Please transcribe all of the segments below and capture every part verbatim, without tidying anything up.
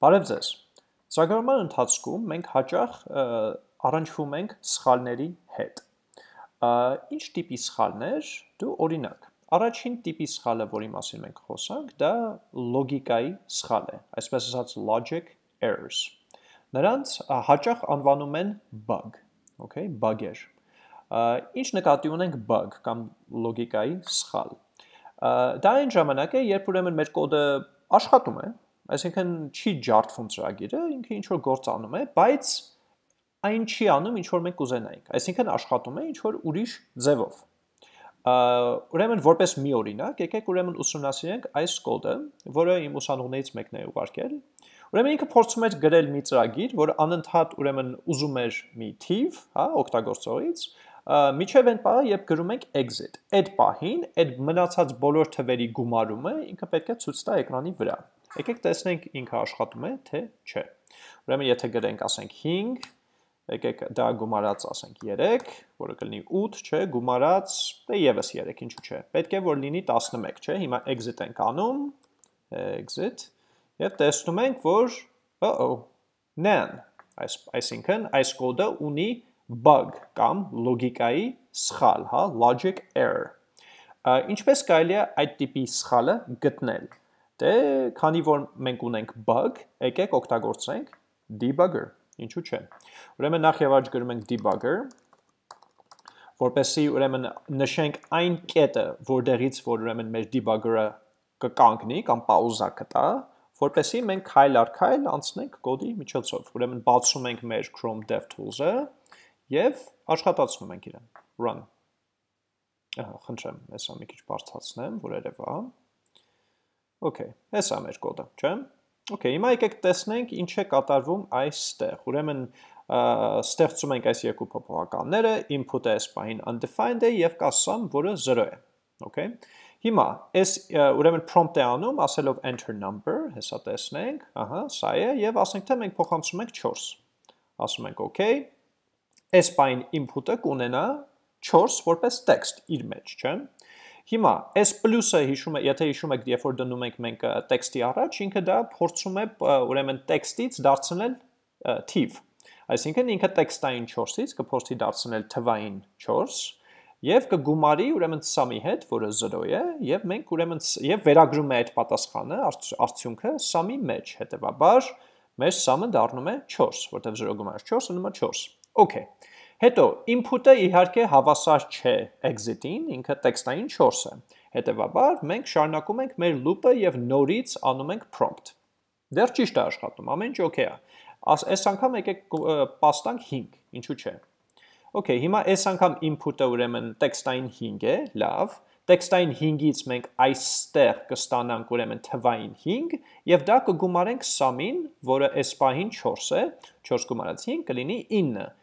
Բարև ձեզ։ Ծրագրման ընթացքում մենք հաճախ առնչվում ենք սխալների հետ։ Ինչ տիպի սխալներ դու օրինակ։ Առաջին տիպի սխալը, որի մասին մենք խոսանք, դա լոգիկայի սխալ է, այսպես ասած logic errors։ Նրանց հաճախ անվանում են bug, okay, bug-եր։ Ինչ նկատի ունենք bug կամ լոգիկայի սխալ։ Դա այն ժամանակ է, երբ ուրեմն մեր կոդը աշխատում է, այսինքն չի ջարդվում ծրագիրը, ինքը ինչ-որ գործ անում է, բայց այն չի անում, ինչ-որ մենք կուզենայինք, այսինքն աշխատում է ինչ-որ ուրիշ ձևով։ Ուրեմն որպես մի օրինակ, եկեք ուրեմն ուսումնասիրենք այս կոդը, որը իմ ուսանողներից մեկն է ուղարկել։ Ուրեմն ինքը փորձում էր գրել մի ծրագիր, որ անընդհատ ուրեմն ուզում էր մի թիվ, հա, օգտագործողից, Միջև են պահը, երբ գրում ենք exit, այդ պահին, այդ մնացած բոլոր թվերի գումարումը ինքը պետք է ցույց տա էկրանի վրա, եկեք տեսնենք ինքը աշխատում է, թե չէ, ուրեմն եթե գրենք ասենք հինգ, եկեք դա գումարած ասենք երեք, որը կլինի ութ, չէ, գումարած ևս երեք, ինչու չէ, պետք է որ լինի տասնմեկ, չէ, հիմա exit ենք անում, exit, և տեսնում ենք, որ, uh-oh, nan, այսինքն այս կոդը ունի bug կամ լոգիկայի սխալ, հա, logic error, ինչպես կարելի է այդ տիպի սխալը գտնել, դե քանի որ մենք ունենք bug, եկեք օգտագործենք debugger, ինչու չէ, ուրեմն նախ եւ առաջ գրում ենք debugger, որպեսզի ուրեմն նշենք այն կետը, որտեղից որ ուրեմն մեր debugger-ը կկանգնի կամ պաուզա կտա, որպեսզի մենք քայլ առ քայլ անցնենք կոդի միջոցով, ուրեմն բացում ենք մեր Chrome DevTools-ը Եվ աշխատացնում ենք իրեն, run, խնդրեմ, հեսա մի քիչ բարձրացնեմ, որ երևա, okay, հեսա մեր կոդը, չէ, okay, հիմա եկեք տեսնենք ինչ է կատարվում այստեղ, ուրեմն ստեղծում ենք այս երկու փոփոխականները, input-ը այս պահին undefined է և կա sum, որը zero է, okay, հիմա, այս ուրեմն prompt է անում, ասելով enter number, հեսա տեսնենք, ահա, սա է, և ասենք թե մենք փոխանցում ենք չորս, ասում ենք okay, Այս պայն input-ը կունենա չորս որպես text իր մեջ, չէ։ Հիմա, այս պլյուսը եթե հիշում եք, երբ որ դնում ենք մենք text-ի առաջ, ինքը դա փորձում է ուրեմն text-ից դարձնել թիվ։ Այսինքն ինքը text-ային չորսից կփորձի դարձնել թվային չորս և կգումարի ուրեմն sum-ի հետ, որը zero է, և մենք ուրեմն և վերագրում է այդ պատասխանը արդյունքը sum-ի մեջ, հետևաբար մեր sum-ը դառնում է չորս, որտեղ zero գումար չորս անում է չորս։ Okay, հետո input-ը իհարկե հավասար չէ exit-ին, ինքը տեքստային չորս է, հետևաբար մենք շարունակում ենք մեր loop-ը և նորից անում ենք prompt, դեռ ճիշտ է աշխատում, ամեն ինչ okay է, այս անգամ եկեք պաստանք հինգ, ինչու չէ, okay, հիմա այս անգամ input-ը ուրեմն տեքստային հինգ է, լավ, տեքստային հինգից մենք այստեղ կստանանք ուրեմն թվային հինգ, և դա կգումարենք sum-ին, որը այս պահին չորս է, չորս գումարած հինգ կլինի ինը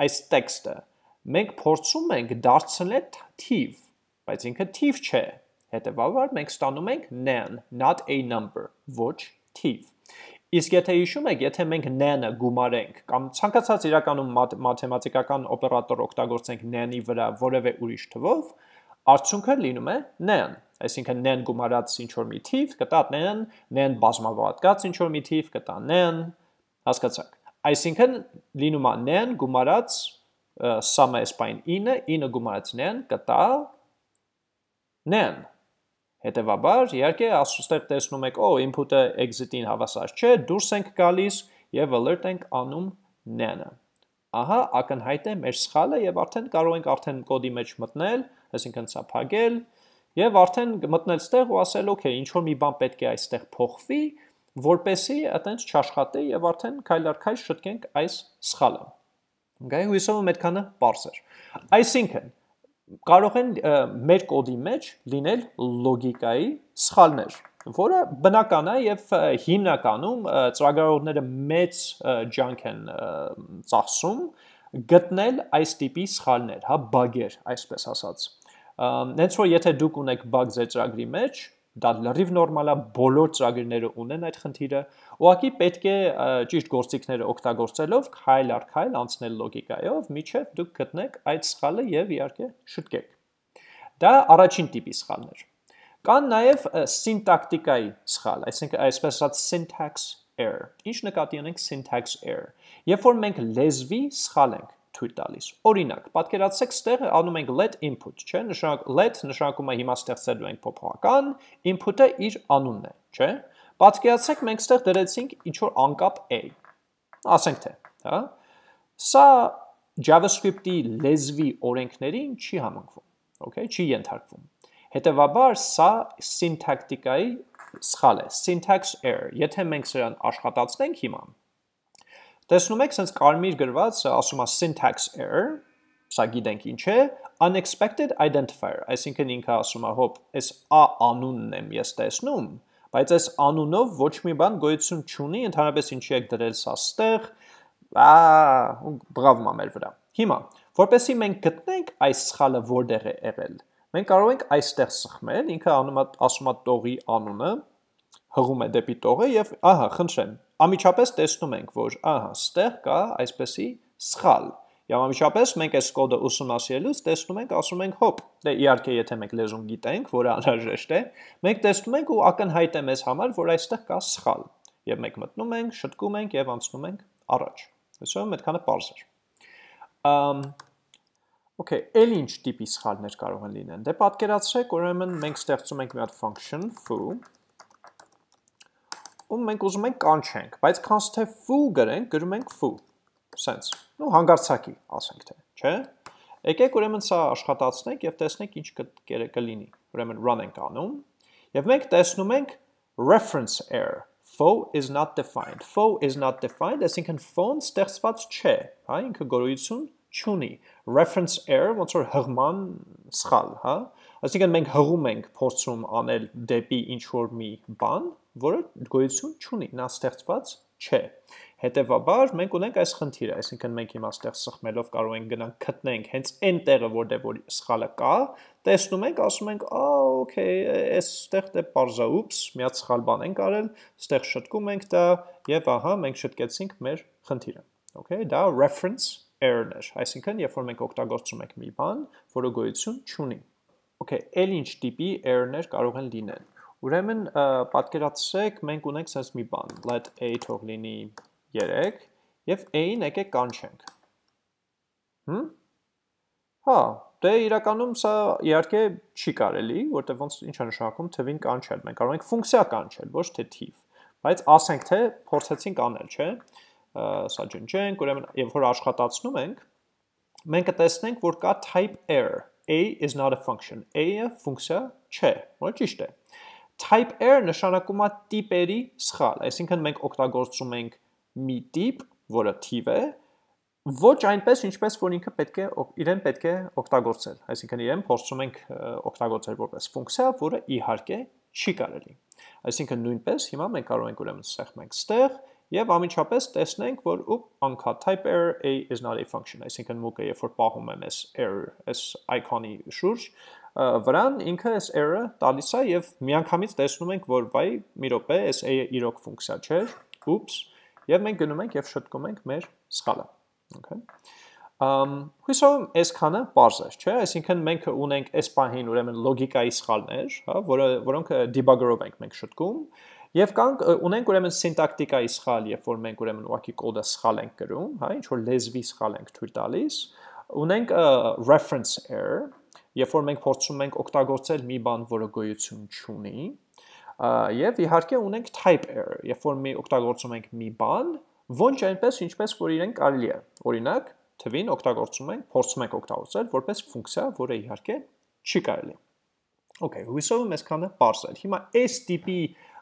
այս տեքստը, մենք փորձում ենք դարձնել թիվ, բայց ինքը թիվ չէ, հետևաբար մենք ստանում ենք nan, not a number, ոչ թիվ, իսկ եթե հիշում եք, եթե մենք nan-ը գումարենք, կամ ցանկացած իրականում մաթեմատիկական օպերատոր օգտագործենք nan-ի վրա որևէ ուրիշ թվով, արդյունքը լինում է nan, այսինքն nan գումարած ինչ-որ մի թիվ, կտա nan, nan բազմաբաղկած ինչ-որ մի թիվ, կտա nan, հասկացաք Այսինքն լինում է նեն գումարած sum-ը այս պայն ինը, ինը գումարած նեն կտա նեն, հետևաբար իհարկե աստեղ տեսնում եք, օ, input-ը exit-ին հավասար չէ, դուրս ենք գալիս և alert ենք անում նենը, ահա ակնհայտ է մեր սխալը և արդեն կարող ենք արդեն կոդի մեջ մտնել, այսինքն սա փակել և արդեն մտնել ստեղ ու ասել, օքեյ, ինչ-որ մի բան պետք է այստեղ փոխվի որպեսի այտենց չաշխատի և արդեն քայլ-ար-քայլ շտկենք այս սխալը։ Հույսով եմ այդքանը պարզ էր։ Այսինքն, կարող են մեր կոդի մեջ լինել լոգիկայի սխալներ, Որը բնական է եւ հիմնականում ծրագրավորները մեծ ջանք են ծախսում գտնել այս տիպի սխալներ, հա, բագեր, այսպես ասած։ Հենց որ եթե դուք ունեք բագ ձեր ծրագրի մեջ, դա լրիվ նորմալ է, բոլոր ծրագրերը ունեն այդ խնդիրը, ուղղակի պետք է ճիշտ գործիքները օգտագործելով քայլ առ քայլ անցնել լոգիկայով, միջև դուք գտնեք այդ սխալը եւ իհարկե շտկեք։ Դա առաջին տիպի սխալն է։ Կան նաև սինտակտիկայի սխալ, այսինքն այսպես ասած syntax error։ Ինչ նկատի ունենք syntax error։ Երբ որ մենք լեզվի սխալ ենք թույլ տալիս։ Օրինակ, պատկերացեք, ստեղ անում ենք let input, չէ՞, նշանակ let նշանակում է հիմա ստեղծելու ենք փոփոխական, input-ը իր անունն է, չէ՞։ Պատկերացեք, մենք ստեղ դրեցինք ինչ որ անկապ a։ Ասենք թե, հա։ Սա JavaScript-ի լեզվի օրենքներին չի համընկնում, okay, չի ենթարկվում։ Հետևաբար սա սինտակտիկայի սխալ է, syntax error, եթե մենք սրան աշխատացնենք հիմա, տեսնում եք սենց կարմիր գրված ասում է syntax error, սա գիտենք ինչ է, unexpected identifier, այսինքն ինքը ասում է հոպ, այս a անունն եմ ես տեսնում, բայց այս անունով ոչ մի բան գոյություն չունի, ընդհանրապես ինչի եք դրել սա ստեղ, բղավում ա մեր վրա։ Հիմա, որպեսզի մենք գտնենք այս սխալը որտեղ է եղել, մենք կարող ենք այստեղ սխմել, ինքը ասում է տողի անունը, հղում է դեպի տողը և ահա, խնդրեմ, անմիջապես տեսնում ենք, որ ահա, ստեղ կա այսպեսի սխալ, և անմիջապես մենք այս կոդը ուսումնասիրելուց տեսնում ենք, ասում ենք հոպ, դե իհարկե եթե մենք լեզուն գիտենք, որը անհրաժեշտ է, մենք տեսնում ենք ու ակնհայտ է մեզ համար, որ այստեղ կա սխալ, և մենք մտնում ենք, շտկում ենք և անցնում ենք առաջ, այսօրում այդքանը պարզ էր Okay, էլ ինչ տիպի սխալներ կարող են լինեն։ Դե պատկերացրեք, ուրեմն մենք ստեղծում ենք մի հատ function foo, ու մենք ուզում ենք կանչենք, բայց քանզի թե foo գրենք, գրում ենք foo, սենց, ու հանգարցակի, ասենք թե, չէ՞։ Եկեք ուրեմն սա աշխատացնենք եւ տեսնենք ինչ կլինի։ Ուրեմն run ենք անում, եւ մենք տեսնում ենք reference error, foo is not defined, foo is not defined, այսինքն foo-ն ստեղծված չէ, հա, ինքը գոյություն չունի, reference error, ոնց որ հղման սխալ, հա, այսինքն մենք հղում ենք փորձում անել դեպի ինչ-որ մի բան, որը գոյություն չունի, նա ստեղծված չէ, հետևաբար մենք ունենք այս խնդիրը, այսինքն մենք հիմա ստեղ սխմելով կարող ենք գնանք գտնենք հենց այն տեղը, որտեղ որ սխալը կա, տեսնում ենք, ասում ենք, ա, օքեյ, այստեղ դե պարզ է, ուպս, մի հատ սխալ բան ենք արել, ստեղ շտկում ենք դա, եւ ահա մենք շտկեցինք մեր խնդիրը, okay, դա reference error-ներ, այսինքն, երբ որ մենք օգտագործում ենք մի բան, որը գոյություն չունի։ Okay, էլ ինչ տիպի error-ներ կարող են լինել։ Ուրեմն պատկերացրեք, մենք ունենք սենց մի բան, let a թող լինի երեք, եւ a-ին եկեք կանչենք։ Հմ։ Հա, դե իրականում սա իհարկե չի կարելի, որտեղ ոնց ինչ է նշանակում թվին կանչել։ Մենք կարող ենք ֆունկցիա կանչել, ոչ թե թիվ։ Բայց ասենք թե փորձեցինք անել, չէ՞։ Սա ջնջենք, ուրեմն, եւ որ աշխատացնում ենք, մենք տեսնենք, որ կա type error, a is not a function, a-ը ֆունկցիա չէ, ոչ ճիշտ է։ Type error նշանակում է տիպերի սխալ, այսինքն մենք օգտագործում ենք մի տիպ, որը թիվ է, ոչ այնպես, ինչպես որ ինքը պետք է իրեն պետք է օգտագործել, այսինքն իրեն փորձում ենք օգտագործել որպես ֆունկցիա, որը իհարկե չի կարելի։ Այսինքն նույնպես հիմա մենք կարող ենք ուրեմն սեղմենք ստեղ Եվ անմիջապես տեսնենք, որ ուպ անկա type error a is not a function, այսինքն մուկը երբ որ պահում եմ այս error, այս icon-ի շուրջ, վրան ինքը այս error-ը տալիս է եւ միանգամից տեսնում ենք, որ վայ մի րոպե այս a-ը իրոք ֆունկցիա չէ, ուպս, եւ մենք գնում ենք եւ շտկում ենք մեր սխալը, okay։ Հույսով այսքանը պարզ է, չէ՞, այսինքն մենք ունենք այս պահին ուրեմն լոգիկայի սխալներ, հա, որոնք debugger-ով ենք մենք շտկում Եվ կանք ունենք ուրեմն սինտակտիկայի սխալ, երբ որ մենք ուրեմն ուղղակի կոդը սխալ ենք գրում, հա, ինչ որ լեզվի սխալ ենք թույլ տալիս, ունենք reference error, երբ որ մենք փորձում ենք օգտագործել մի բան, որը գոյություն չունի, եւ իհարկե ունենք type error, երբ որ մենք օգտագործում ենք մի բան, ոչ այնպես, ինչպես որ իրեն կարելի է։ Օրինակ, թվին օգտագործում ենք, փորձում ենք օգտագործել որպես ֆունկցիա, որը իհարկե չի կարելի։ Okay, հույսով եմ այսքանը պարզ է։ Հիմա այս տիպի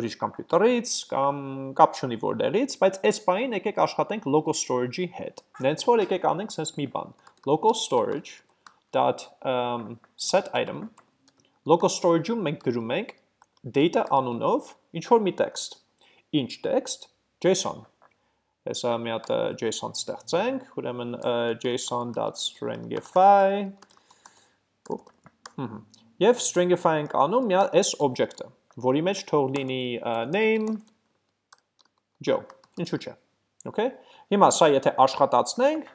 ուրիշ կոմպյուտերից, կամ կապ չունի որտեղից, բայց այս բանին եկեք աշխատենք local storage-ի հետ։ Դենց որ եկեք անենք sense մի բան, local storage dot set item Local storage-ում մենք գրում ենք data անունով ինչ-որ մի text, ինչ text, JSON, հեսա մի հատ JSON ստեղծենք, ուրեմն JSON.stringify, և stringify ենք անում մի հատ այս object-ը, որի մեջ թող լինի name, Joe, ինչու չէ, okay, հիմա սա եթե աշխատացնենք,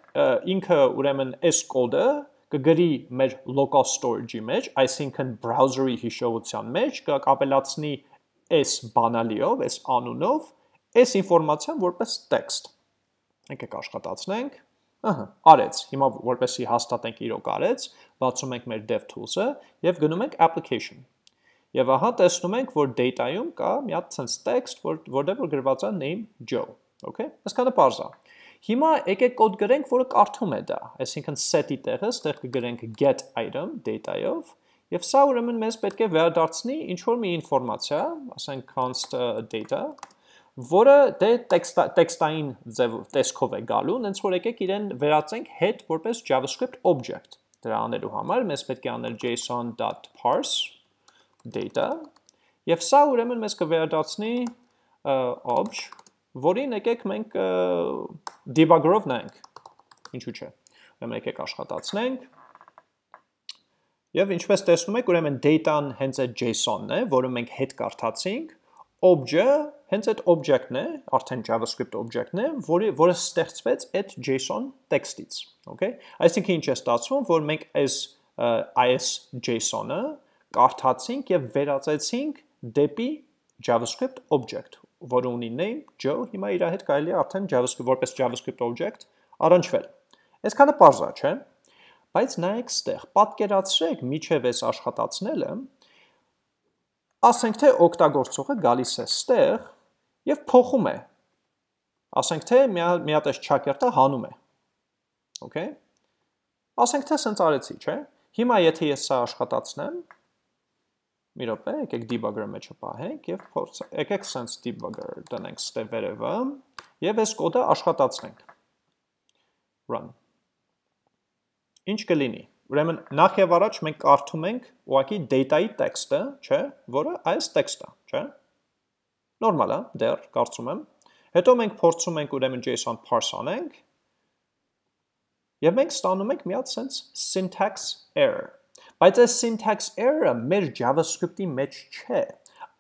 ինքը ուրեմն այս կոդը, կգրի մեր local storage-ի մեջ, այսինքն browser-ի հիշողության մեջ, կապելացնի այս բանալիով, այս անունով, այս ինֆորմացիան որպես text։ Եկեք աշխատացնենք, ահա, արեց, հիմա որպեսի հաստատենք իրոք արեց, բացում ենք մեր dev tools-ը և գնում ենք application։ Եվ ահա տեսնում ենք, որ data-յում կա մի հատ sense text, որտեղ որ գրված է name Joe, okay, այսքանը պարզ է։ Հիմա եկեք կոդ գրենք, որը կարդում է դա, այսինքն set-ի տեղը, ստեղ կգրենք get item data-ով, և սա ուրեմն մեզ պետք է վերադարձնի ինչ-որ մի ինֆորմացիա, ասենք const data, որը դե տեքստային տեսքով է գալու, նենց որ եկեք իրեն վերածենք հետ որպես JavaScript object, դրա անելու համար մեզ պետք է անել JSON.parse data, և սա ուրեմն մեզ կվերադարձնի object, որին եկեք մենք debugger-ով նայենք, ինչու չէ, ուրեմն եկեք աշխատացնենք, և ինչպես տեսնում եք, ուրեմն data-ն հենց այդ JSON-ն է, որը մենք հետ կարդացինք, object-ը հենց այդ object-ն է, արդեն JavaScript object-ն է, որը ստեղծվեց այդ JSON text-ից, այսինքն ինչ է ստացվում, որ մենք այս JSON-ը կարդացինք և վերածեցինք դեպի JavaScript object-ը, որը ունի name, Joe, հիմա իրա հետ կայլի արդեն որպես JavaScript object առանչվել։ Ես կանը պարզա չէ, բայց նայեք ստեղ, պատկերացրեք միջև ես աշխատացնելը, ասենք թե օգտագործողը գալիս է ստեղ և փոխում է, ասենք թե միատ ես չակերտը հանում է, ասենք թե սենց արեցի, չէ, հիմա եթե ես սա աշխատացնեմ, մի ռոպե, եկեք debugger-ը մեջը պահենք և եկեք sense debugger դնենք ստևերևը և ես կոդը աշխատացնենք, run, ինչ կլինի, ուրեմն նախ և առաջ մենք կարդում ենք ուղղակի data-ի տեքստը, չէ, որը այս տեքստը, չէ, նորմալ է, դեռ, կարծում եմ, հետո մենք փորձում ենք ուրեմն JSON parse անենք և մենք ստանում ենք մի հատ sense syntax error, Բայց այս syntax error-ը մեր JavaScript-ի մեջ չէ,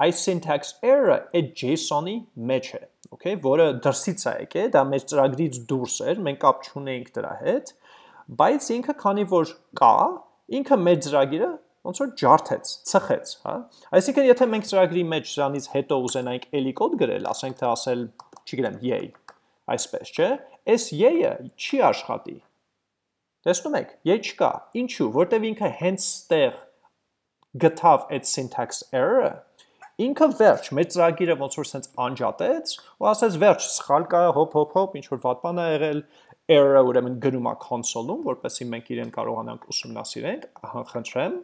այս syntax error-ը այդ JSON-ի մեջ է, որը դրսից է եկե, դա մեր ծրագրից դուրս էր, մենք կապ չունեինք դրա հետ, բայց ինքը քանի որ կա, ինքը մեր ծրագիրը ոնց որ ջարդեց, ծխեց, այսինքն եթե մենք ծրագրի մեջ դրանից հետո ուզենայինք էլի կոդ գրել, ասենք թե ասել, չգիտեմ, yay, այսպես չէ, այս yay-ը չի աշխատի Տեսնում եք, եջ չկա, ինչու, որտև ինքը հենց ստեղ գտավ այդ syntax error-ը, ինքը վերջ, մեր ծրագիրը ոնց որ սենց անջատեց, ու ասեց վերջ, սխալ կա, հոպ, հոպ, հոպ, ինչ-որ վատման է եղել, error-ը ուրեմն գրում է console-ում, որպեսի մենք իրեն կարողանանք ուսումնասիրենք, խնդրեմ,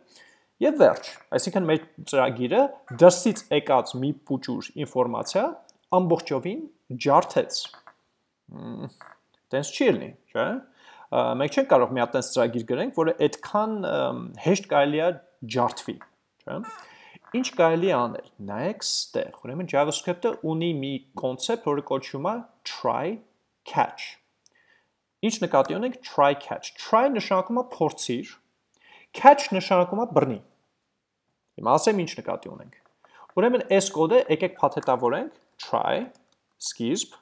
և վերջ, այսինքն մեր ծրագիրը դրսից եկած մի պուճուր ինֆորմացիա ամբողջովին ջարդեց, տենց չի լինի, չէ Մենք չենք կարող մի ատենց ծրագիր գրենք, որը այդքան հեշտ կայլի է ջարդվի, ինչ կայլի անել, նայեք ստեղ, ուրեմն JavaScript-ը ունի մի կոնցեպտ, որը կոչվում է try catch, ինչ նկատի ունենք try catch, try նշանակում է փորձիր, catch նշանակում է բռնի, հիմա ասեմ ինչ նկատի ունենք, ուրեմն այս կոդը եկեք փաթեթավորենք try, սկիզբ,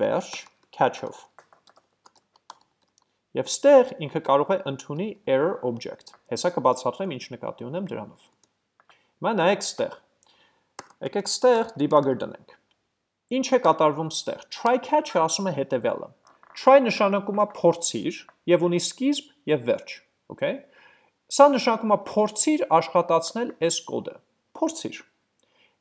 վերջ, catch-ով Եվ ստեղ ինքը կարող է ընդունի error object, հեսա կբացատրեմ ինչ նկատի ունեմ դրանով։ Հիմա նայեք ստեղ, եկեք ստեղ debugger դնենք, ինչ է կատարվում ստեղ, try catch-ը ասում է հետևյալը, try նշանակում է փորձիր և ունի սկիզբ և վերջ, Սա նշանակում է փորձիր աշխատացնել այս կոդը։ Փորձիր։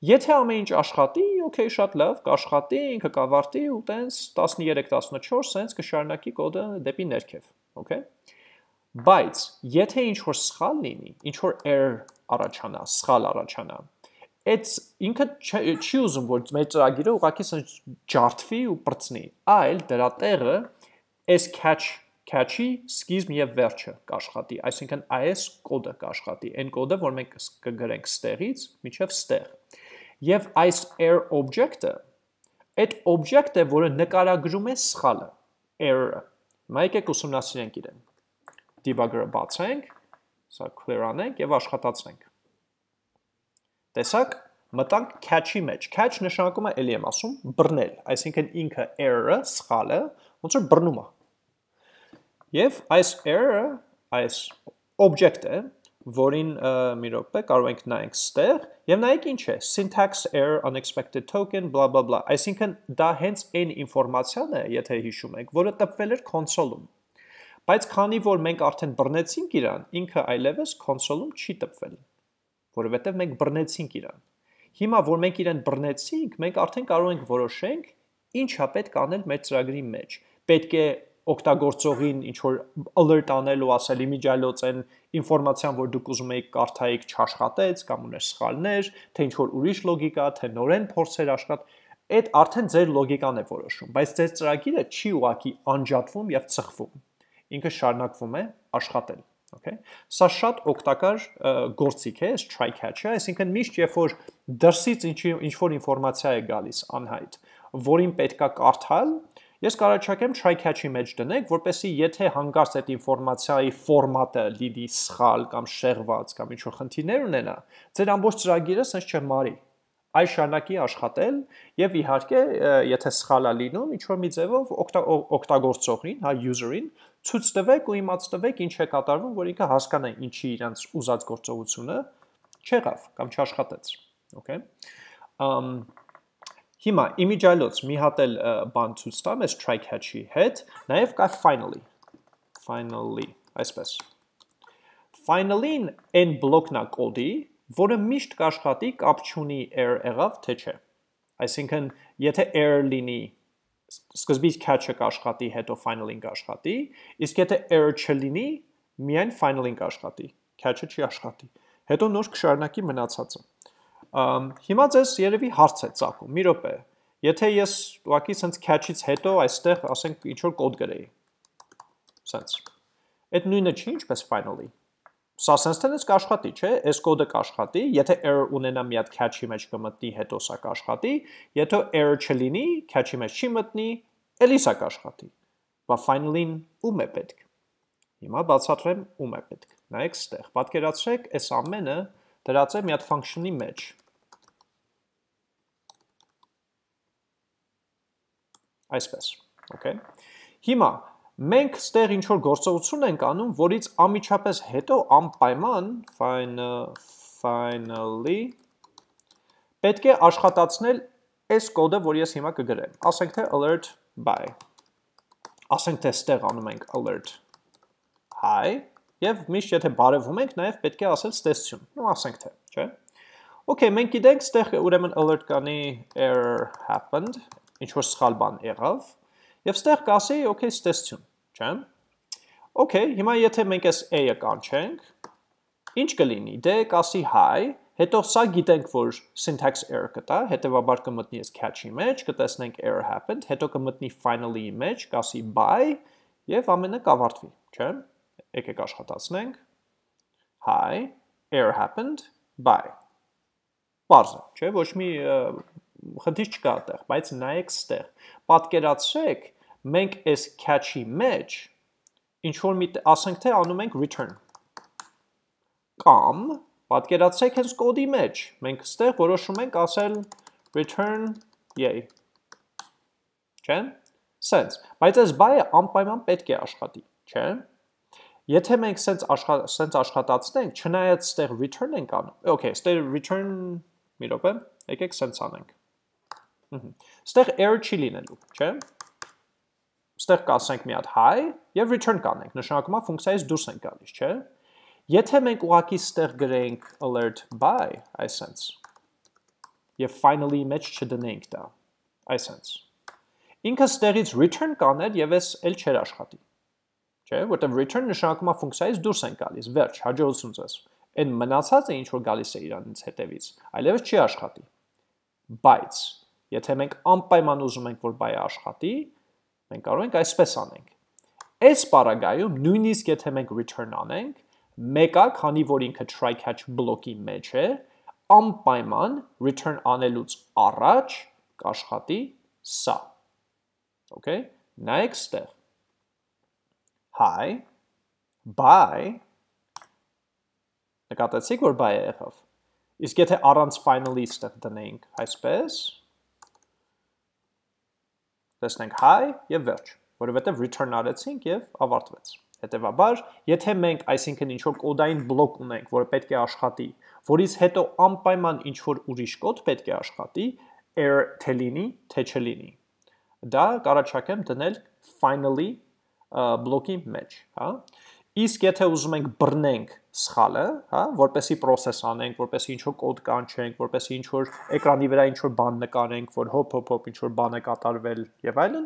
Եթե ամեն ինչ աշխատի, օքեյ, շատ լավ, կաշխատի, ինքը կավարտի ու տենց տասնուերեք տասնուչորս սենց կշարունակի կոդը դեպի ներքև, օքեյ։ Բայց եթե ինչ-որ սխալ լինի, ինչ-որ error առաջանա, սխալ առաջանա, It's ինքը չի ուզում որ մեր ծրագիրը ուղղակի սենց ջարդվի ու պրծնի, այլ դրա տեղը այս catch catch-ի սկիզբն եւ վերջը կաշխատի, այսինքն այս կոդը կաշխատի, այն կոդը որ մենք կգրենք ստեղից մինչեւ ստեղ։ Եվ այս error object-ը, այդ object-ը որը նկարագրում է սխալը, error-ը։ Մայքեք ուսումնասիրենք իրեն։ Debugger-ը բացենք, սա clear անենք եւ աշխատացնենք։ Տեսակ, մտանք catch-ի մեջ, catch նշանակում է էլի եմ ասում, բռնել, այսինքն ինքը error-ը, սխալը, ոնց որ բռնում է։ Եվ այս error-ը, այս object-ը, որին մի րոպե կարող ենք նայենք ստեղ, եւ նայեք ինչ է, syntax error, unexpected token, blah blah blah, այսինքն դա հենց այն ինֆորմացիան է, եթե հիշում եք, որը տպվել էր console-ում։ Բայց քանի որ մենք արդեն բռնեցինք իրան, ինքը այլևս console-ում չի տպվել։ Որովհետև մենք բռնեցինք իրան։ Հիմա որ մենք իրան բռնեցինք, մենք արդեն կարող ենք որոշենք ինչ է պետք անել մեր ծրագրի մեջ։ Պետք է օգտագործողին ինչ որ alert անել ու ասել իմիջալոցեն ինֆորմացիան, որ դուք ուզում եք կարդայիք չաշխատեց կամ ուներ սխալներ, թե ինչ որ ուրիշ լոգիկա, թե նորեն փորձեր աշխատել, այդ արդեն ձեր լոգիկան է որոշում, բայց ձեր ծրագիրը չի ուղղակի անջատվում եւ ծխվում։ Ինքը շարունակվում է աշխատել։ Okay. Սա շատ օգտակար գործիք է, try catch-ը, այսինքն միշտ երբ որ դրսից ինչ-որ ինֆորմացիա է գալիս անհայտ, որին պետքա կարդալ, ես կարաչակեմ try catch-ի մեջ դնեք, որպեսզի եթե հանկարծ այդ ինֆորմացիայի ֆորմատը լինի սխալ կամ շեղված կամ ինչ-որ խնդիրներ ունենա, ձեր ամբողջ ծրագիրը սենց չմարի, այլ շարունակի աշխատել եւ իհարկե եթե սխալ է լինում, ինչ-որ մի ձևով օգտագործողին, հա user-ին ցույց տվեք ու իմաց տվեք ինչ է կատարվում, որ ինքը հասկանա ինչի իրանց ուզած գործողությունը չեղավ կամ չաշխատեց, okay? Ամ հիմա image-ալոց մի հատ էլ բան ցույց տամ, այս try catch-ի հետ, նաև կա finally, finally, այսպես։ Finally-ն այն բլոկն է կոդի, որը միշտ կաշխատի կապ չունի error եղավ թե չէ։ Այսինքն, եթե error լինի սկզբից catch-ը կաշխատի, հետո finally-ն կաշխատի, իսկ եթե error չլինի, միայն finally-ն կաշխատի, catch-ը չի աշխատի, հետո նոր կշարունակի մնացածը։ Հիմա ձեզ երևի հարց է ծագում, մի րոպե, եթե ես ուղղակի սենց catch-ից հետո այստեղ ասենք ինչ-որ կոդ գրեի, սենց, այդ նույնը չի ինչպես finally, սա սենց թե նենց կաշխատի, չէ, այս կոդը կաշխատի, եթե error ունենա մի հատ catch-ի մեջ կմտնի, հետո սա կաշխատի, եթե error չլինի, catch-ի մեջ չի մտնի, էլի սա կաշխատի, բա finally-ն ում է պետք, հիմա բացատրեմ ում է պետք, նայեք ստեղ, պատկերացրեք, այս ամենը դրած է մի հատ function-ի մեջ, այսպես, okay, հիմա, Մենք ստեղ ինչ-որ գործողություն ենք անում, որից ամիջապես հետո անպայման finally պետք է աշխատացնել այս կոդը, որ ես հիմա կգրեմ։ Ասենք թե alert by, ասենք թե ստեղ անում ենք alert hi, և միշտ եթե բարևում ենք, նաև պետք է ասել ստեսություն, ու ասենք թե, չէ։ Okay, մենք գիտենք, ստեղ ուրեմն alert կանի error happened, ինչ-որ սխալ բան եղավ, Եվ ստեղ կասի, օքեյ, ստեսություն, չեմ, օքեյ, հիմա եթե մենք այս A-ը կանչենք, ինչ կլինի, դե կասի hi, հետո սա գիտենք, որ syntax error կտա, հետևաբար կմտնի այս catch-ի մեջ, կտեսնենք error happened, հետո կմտնի finally-ի մեջ, կասի by, և ամենը կավարտվի, չեմ, եկեք աշխատացնենք, hi, error happened, by, պարզ է, չէ, ոչ մի խնդիր չկա այդտեղ, բայց նայեք ստեղ, պատկերացրեք Մենք այս catch-ի մեջ ինչ-որ մի ասենք թե անում ենք return կամ պատկերացրեք հենց կոդի մեջ մենք ստեղ որոշում ենք ասել return yay չէ sense բայց այս by-ը անպայման պետք է աշխատի չէ եթե մենք sense աշխատացնենք չնայած ստեղ return ենք անում okay ստեղ return մի րոպե եկեք sense անենք ստեղ error չի լինելու չէ Ստեղ կասենք մի հատ hi, եւ return կանենք, նշանակում է ֆունկցիայից դուրս ենք գալիս, չէ՞։ Եթ է մենք ուղակի ստեղ գրենք alert by, այսենց, և finally մեջ չդնենք դա, այսենց, ինքը ստեղից return կաներ և ես էլ չեր աշխատի, չէ, որտև return նշանակումա ֆունկցիայից դուրս են գալիս, վերջ, հաջողություն ձեզ, այն մնացած է ինչ-որ գալիս է իրանից հետևից, այլևս չի աշխատի, բայց, եթե մենք անպայման ուզում ենք, որ by-ը աշխատի, մենք կարող ենք այսպես անենք, այս պարագայում նույնիսկ եթե մենք return անենք Մեկա, քանի որ ինքը try catch բլոկի մեջ է, անպայման return անելուց առաջ կաշխատի սա, okay, նայեք ստեղ, hi, by, նկատեցիք, որ by է եղավ, իսկ եթե առանց finally ստեղ դնենք այսպես, տեսնենք hi և վերջ, որովհետև return արեցինք և ավարտվեց. Հետևաբար, եթե մենք այսինքն ինչ-որ կոդային բլոկ ունենք, որը պետք է աշխատի, որից հետո անպայման ինչ-որ ուրիշ կոդ պետք է աշխատի, error թե լինի, թե չլինի։ Դա կարաչակեմ դնել finally բլոկի մեջ, հա։ Իսկ եթե ուզում ենք բռնենք սխալը, հա, որպեսի process անենք, որպեսի ինչ-որ կոդ կանչենք, որպեսի ինչ-որ էկրանի վրա ինչ-որ բան նկարենք, որ հոփ հոփ հոփ ինչ-որ բան է կատարվել եւ այլն,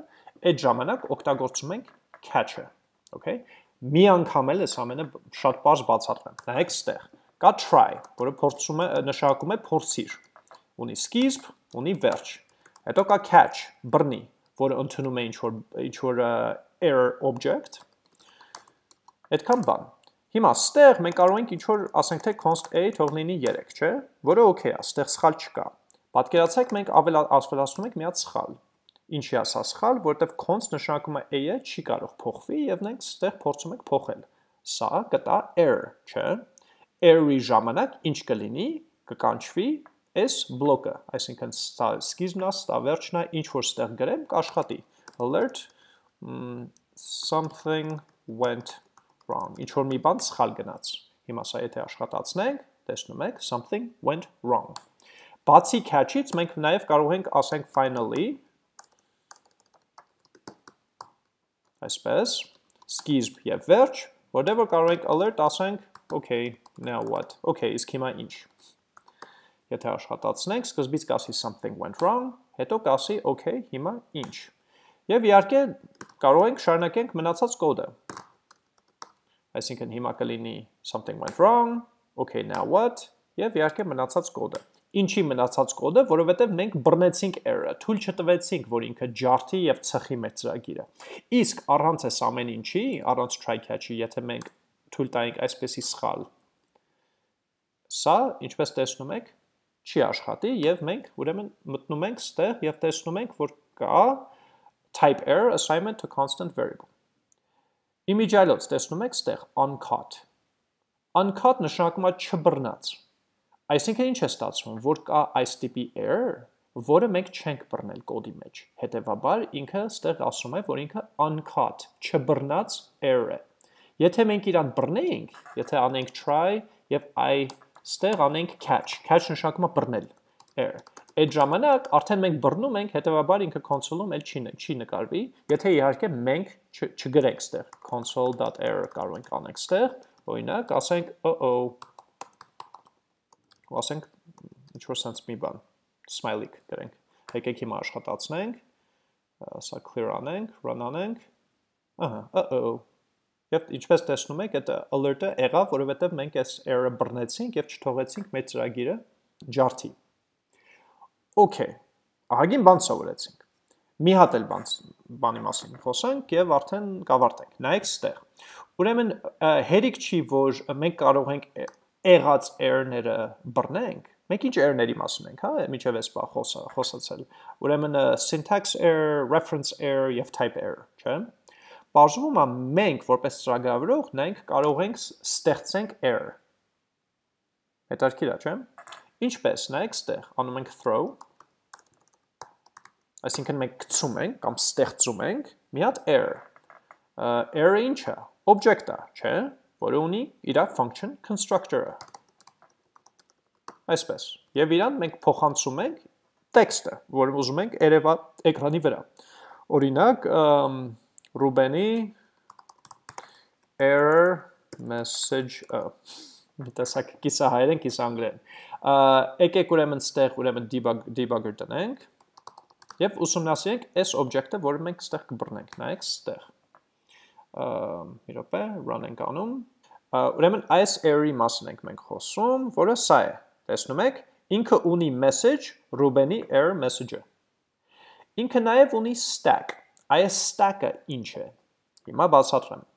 այդ ժամանակ օգտագործում ենք catch-ը, okay։ Մի անգամ էլ ես ամենը շատ պարզ բացատրեմ, նայեք ստեղ, կա try, որը նշանակում է փորձիր, ունի սկիզբ, ունի վերջ, հետո կա catch, բռնի, որը ընդունում է ինչ-որ error object, այդքան բան, հիմա ստեղ մենք կարող ենք ինչ-որ, ասենք թե const a թող լինի երեք, չէ, որը okay է, ստեղ սխալ չկա, պատկերացեք մենք ավելացնում ենք մի հատ սխալ, Ինչի ասա սխալ, որտև const նշանակում է a-ը չի կարող փոխվի և նենք ստեղ փորձում եք փոխել, սա կտա error, չէ, error-ի ժամանակ ինչ կլինի, կկանչվի այս բլոկը, այսինքն սկիզբնա, ստավերջնա, ինչ-որ ստեղ գրեմ, կաշխատի, alert, something went wrong, ինչ-որ մի բան սխալ գնաց, հիմա սա եթե աշխատացնենք, տեսնում եք, something went wrong, բացի catch-ից մենք նաև կարող ենք ասենք finally այսպես, սկիզբ և վերջ, որտեղ կարող ենք alert ասենք, okay, now what, okay, իսկ հիմա ինչ, եթե աշխատացնենք, սկզբից կասի something went wrong, հետո կասի, okay, հիմա ինչ, և իհարկե կարող ենք շարունակենք մնացած կոդը, այսինքն հիմա կլինի something went wrong, okay, now what, և իհարկե մնացած կոդը, ինչի մնացած կոդը, որովհետև մենք բռնեցինք error-ը, թույլ չտվեցինք, որ ինքը ջարդի և ցխի մեր ծրագիրը։ Իսկ առանց այս ամեն ինչի, առանց try catch-ի, եթե մենք թույլ տանենք այսպեսի սխալ, սա, ինչպես տեսնում եք, չի աշխատի և մենք ուրեմն մտնում ենք ստեղ և տեսնում ենք, որ կա type error assignment to constant variable։ Իմիջիայլոց տեսնում եք ստեղ uncut։ Uncut նշանակում է չբռնած։ Այսինքն ինչ է ստացվում, որ կա այս տիպի error, որը մենք չենք բռնել կոդի մեջ, հետևաբար ինքը ստեղ ասում է, որ ինքը uncut, չբռնած error է։ Եթե մենք իրան բռնենք, եթե անենք try և I ստեղ անենք catch, catch նշանակում է բռնել error։ Այդ ժամանակ արդեն մենք բռնում ենք, հետևաբար ինքը console-ում էլ չի նկարվի, եթե իհարկե մենք չգրենք ստեղ, console.error կարող ենք անենք ստեղ, օրինակ ասենք oh-oh ասենք ինչ-որ սենց մի բան, smiley-ք գրենք, հեկեք հիմա աշխատացնենք, սա clear անենք, run անենք, uh-oh, և ինչպես տեսնում եք, այդ alert-ը եղավ, որովհետև մենք այս error-ը բռնեցինք և չթողեցինք մեր ծրագիրը ջարդի։ Okay, ահագին բան սովորեցինք, մի հատ էլ բանի մասին խոսանք և արդեն կավարտենք, նայեք ստեղ, ուրեմն հերիք չի, որ մենք կարող ենք Եղած error-ները բռնենք, մենք ինչ error-ների մասում ենք, մինչև ես պա խոսացել, ուրեմն syntax error, reference error և type error, չէ, բաժվում է մենք, որպես ծրագրավորող, նայենք կարող ենք ստեղծենք error, հետարքիր է, չէ, ինչպես, նայեք ստեղ, անում ենք throw, այսինքն մենք գցում ենք, կամ ստեղծում ենք, մի հատ error, error-ը ինչ է, object-ը, չէ, որը ունի իրա function constructor-ը, այսպես, և իրան մենք փոխանցում ենք տեքստը, որը ուզում ենք երևա էկրանի վրա, օրինակ Ռուբենի error message, oh, տեսակ կիսա հայերեն, կիսա անգլերեն, եկեք ուրեմն ստեղ ուրեմն debugger տնենք եւ ուսումնասիրենք այս օբյեկտը, որը մենք ստեղ կբռնենք, նայեք ստեղ, մի րոպե, run ենք անում, ուրեմն այս array-ի մասին ենք մենք խոսում, որը սա է, տեսնում եք, ինքը ունի message, Ruben-ի error message-ը, ինքը նաեւ ունի stack, այս stack-ը ինչ է, հիմա բացատրեմ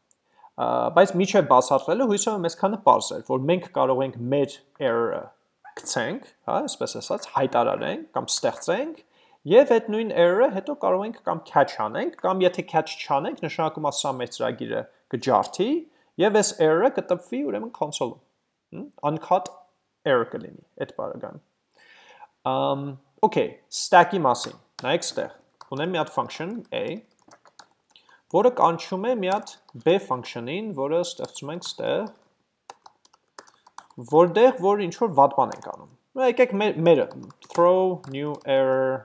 Բայց միջև բացատրելը հույսով եմ այսքանը պարզ էր, որ մենք կարող ենք մեր error-ը գցենք, այսպես ասած հայտարարենք կամ ստեղծենք, եւ այդ նույն error-ը հետո կարող ենք կամ catch անենք, կամ եթե catch չանենք, նշանակում է սա մեր ծրագիրը կջարդի, եւ այս error-ը կտպվի ուրեմն console-ում, uncut error կլինի այդ բaragam։ Okay, stack-ի մասին, նայեք ստեղ, ունեմ մի հատ function a որը կանչում է մի հատ B function-ին, որը ստեղծում ենք ստեղ, որտեղ որ ինչ-որ վատ բան ենք անում։ Եկեք մերը, throw new error,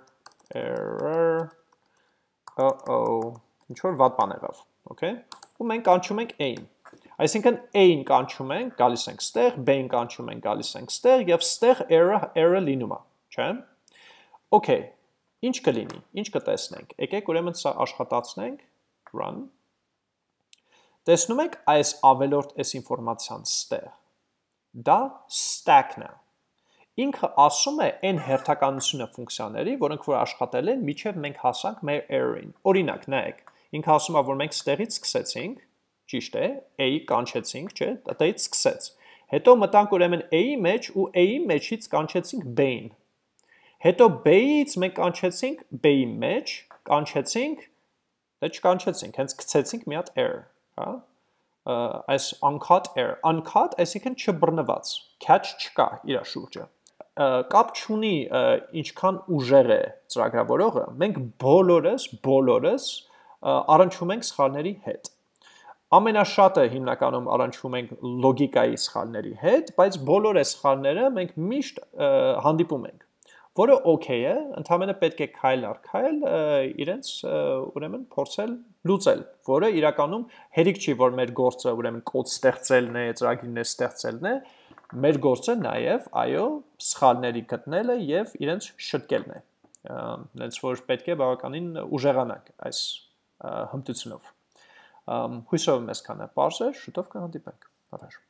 error, uh-oh, ինչ-որ վատ բան եղավ, okay, ու մենք կանչում ենք A-ին։ Այսինքն A-ին կանչում ենք, գալիս ենք ստեղ, B-ին կանչում ենք, գալիս ենք ստեղ, և ստեղ error-ը լինում է, չէ՞։ Okay, ինչ կլինի, ինչ կտեսնենք, եկեք ուրեմն սա աշխատացնենք run, տեսնում եք այս ավելորդ այս ինվորմացյան ստեղ, դա stack-ն է, ինքը ասում է են հերթականությունը վունքսյաների, որոնք որ աշխատել են, միջև մենք հասանք մեր error-ին, օրինակ, նայեք, ինքը ասում է, որ մենք ստեղից սկսեցինք, ճիշտ է, a-ի կանչեցինք, չէ, տտայից սկսեց, հետո մտանք ուրեմն a-ի մեջ ու a-ի մեջից կանչեցինք b-ին, հետո b-ից մենք կանչեցինք b-ի մեջ, կանչեցինք Դե չկանչեցինք, հենց գցեցինք մի հատ error, այս uncut error, uncut, այսինքն չբռնված, catch չկա իր շուրջը, կապ չունի ինչքան ուժեղ է ծրագրավորողը, մենք բոլորս, բոլորս առնչվում ենք սխալների հետ, ամենաշատը հիմնականում առնչվում ենք լոգիկայի սխալների հետ, բայց բոլոր այս սխալները մենք միշտ հանդիպում ենք, որը okay է, ընդհանրապես պետք է քայլ առ քայլ իրենց ուրեմն փորձել լուծել, որը իրականում հերիք չի, որ մեր գործը ուրեմն կոդ ստեղծելն է, ծրագիրներ ստեղծելն է, մեր գործը նաև այո սխալների գտնելը եւ իրենց շտկելն է, այնպես որ պետք է բավականին ուժեղանանք այս հմտությունով։ Հույսով եմ այսքանը, բարձր շուտով կհանդիպենք։ Բարև։